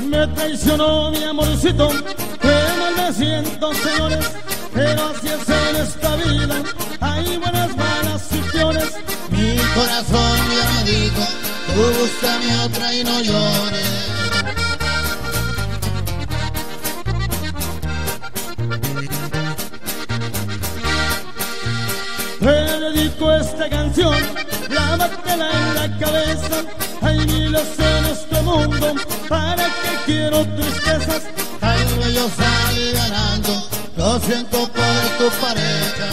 Me traicionó mi amorcito, que mal me siento, señores, pero así es en esta vida, hay buenas, malas y peores. Mi corazón ya me dijo, tú búscame otra y no llores. Te dedico esta canción, clávatela en la cabeza. Hay miles en este mundo, ¿para qué quiero tristezas? Tal vez yo salí ganando, lo siento por tu pareja.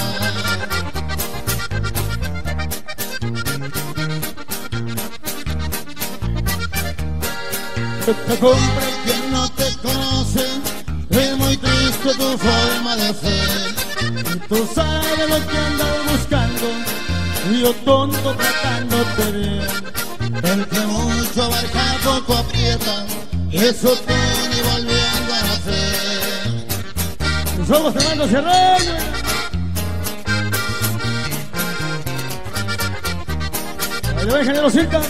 Te compra quien no te conoce, es muy triste tu forma de ser. Tú sabes lo que andas buscando, y yo tonto tratándote bien. El que mucho abarca poco aprieta, eso tiene volviendo a nacer. Somos hermanos y reyes. Ahí va ingeniero Circas.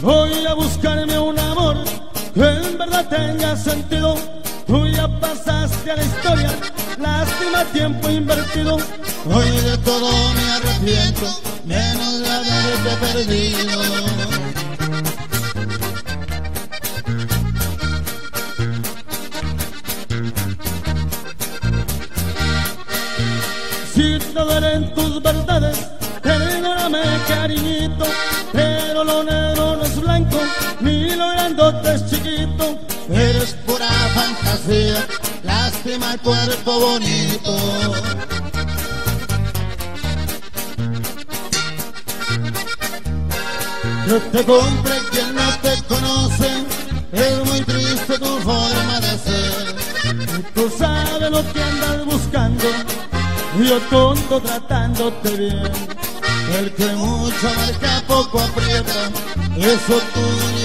Voy a buscarme un amor que en verdad tenga sentido. Tú ya pasaste a la historia, lástima tiempo invertido. Hoy de todo me arrepiento, menos de haberte perdido. Si te duelen tus verdades, perdóname cariñito, pero lo negro no es blanco, ni lo grandote es chiquito. Eres pura fantasía, lástima el cuerpo bonito. No te compre quien no te conoce, es muy triste tu forma de ser. Tú sabes lo que andas buscando, yo tonto tratándote bien. El que mucho marca poco aprieta, eso tú